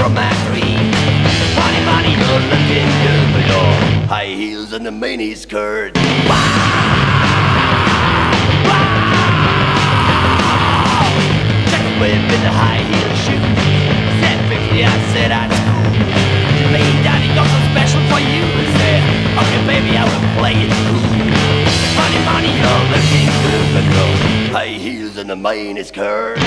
from my dream. Funny, funny, good looking girl below, high heels and a mini skirt. Check the whip in the high heel shoes. Said 50, I said I'd school. Lady Daddy got some special for you. I said, okay baby, I will play it cool. Funny, funny, good looking girl below, high heels and a mini skirt.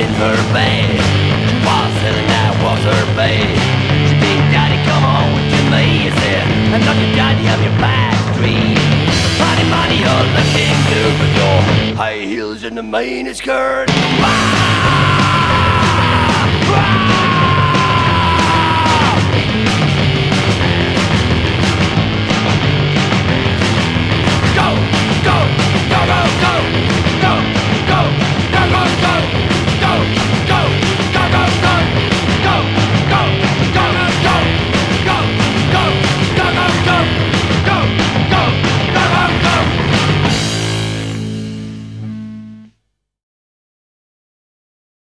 In her bed, she was and that was her bed. She said, Daddy, come on to me. I said, I'm not your daddy, I'm your bad dream. Money, money, all the king through the door, high heels and a mini skirt.